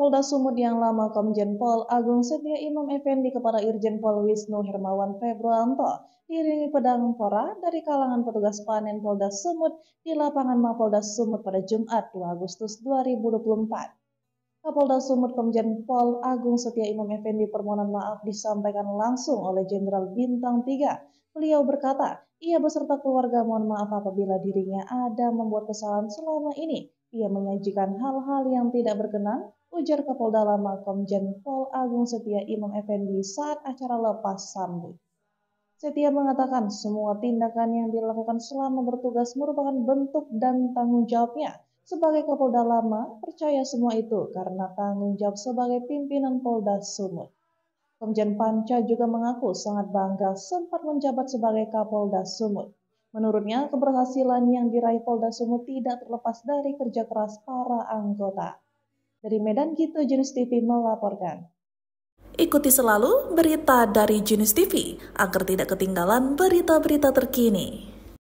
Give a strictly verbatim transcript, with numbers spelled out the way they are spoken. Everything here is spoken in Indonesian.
Mapolda Sumut yang lama Komjen Pol Agung Setya Imam Effendi kepada Irjen Pol Whisnu Hermawan Februanto diiringi pedang pora dari kalangan petugas panen Polda Sumut di lapangan Mapolda Sumut pada Jumat dua Agustus dua ribu dua puluh empat. Kapolda Sumut Komjen Pol Agung Setya Imam Effendi permohonan maaf disampaikan langsung oleh Jenderal Bintang tiga. Beliau berkata, ia beserta keluarga mohon maaf apabila dirinya ada membuat kesalahan selama ini. Ia menyajikan hal-hal yang tidak berkenan, ujar Kapolda lama Komjen Pol Agung Setya Imam Effendi saat acara lepas sambut. Setya mengatakan semua tindakan yang dilakukan selama bertugas merupakan bentuk dan tanggung jawabnya. Sebagai Kapolda lama, percaya semua itu karena tanggung jawab sebagai pimpinan Polda Sumut. Komjen Panca juga mengaku sangat bangga sempat menjabat sebagai Kapolda Sumut. Menurutnya, keberhasilan yang diraih Polda Sumut tidak terlepas dari kerja keras para anggota. Dari Medan Gitu, Genews T V melaporkan. Ikuti selalu berita dari Genews T V agar tidak ketinggalan berita-berita terkini.